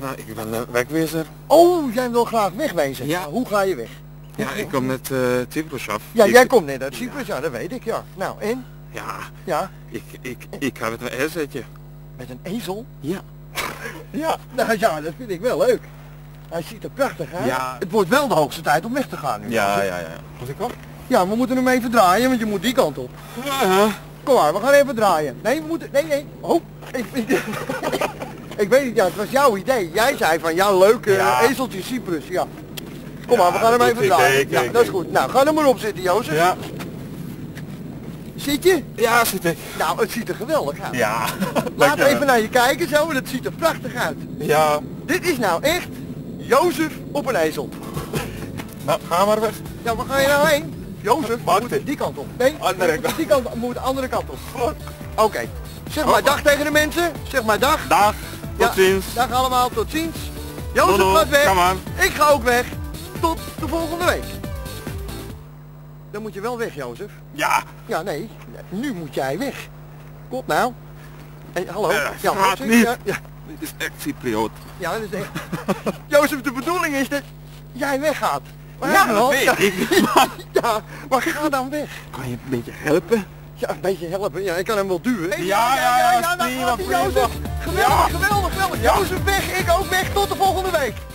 Nou, ik ben wegwezer. Oh, jij wil graag wegwezen? Ja. Nou, hoe ga je weg? Ja, ik kom net Cyprus af. Ja, jij komt net uit Cyprus, ja, dat weet ik, ja. Nou, en? Ja, ja. Ik ga met een ezetje. Met een ezel? Ja. Ja, nou ja, dat vind ik wel leuk. Hij ziet er prachtig uit. Ja. Het wordt wel de hoogste tijd om weg te gaan nu. Ja, ja, ja. Moet ik op? Ja, we moeten hem even draaien, want je moet die kant op. Ja. Kom maar, we gaan even draaien. Nee, we moeten... Nee, nee. Oh, ik weet niet, ja, het was jouw idee. Jij zei van, ja, leuke ezeltje Cyprus, ja. Kom maar, we gaan hem even draaien. Ja, dat is goed. Nou, ga er maar op zitten, Józef. Ja. Zit je? Ja, zit ik. Nou, het ziet er geweldig uit. Ja. Laat even naar je kijken zo, dat ziet er prachtig uit. Ja. Dit is nou echt Józef op een ezel. Nou, ga maar weg. Ja, waar ga je nou heen? Józef, we moeten die kant op. Nee, die kant op, we moeten de andere kant op. Oké. Okay. Zeg maar dag tegen de mensen. Zeg maar dag. Dag. Tot ziens. Dag allemaal, tot ziens. Józef gaat weg. Ik ga ook weg. Tot de volgende week. Dan moet je wel weg, Józef. Ja. Ja, nee. Nu moet jij weg. Kom nou. En, hallo. Ja, gaat niet. Ja, ja. Dit is echt Cypriot. Ja, dat is echt. Józef, de bedoeling is dat jij weggaat. Ja, dat weet ik. Ja, maar ga dan weg. Kan je een beetje helpen? Ja, een beetje helpen. Ja, ik kan hem wel duwen. Ja, ja, ja. Geweldig, geweldig, geweldig. Józef weg, ik ook weg. Tot de volgende week.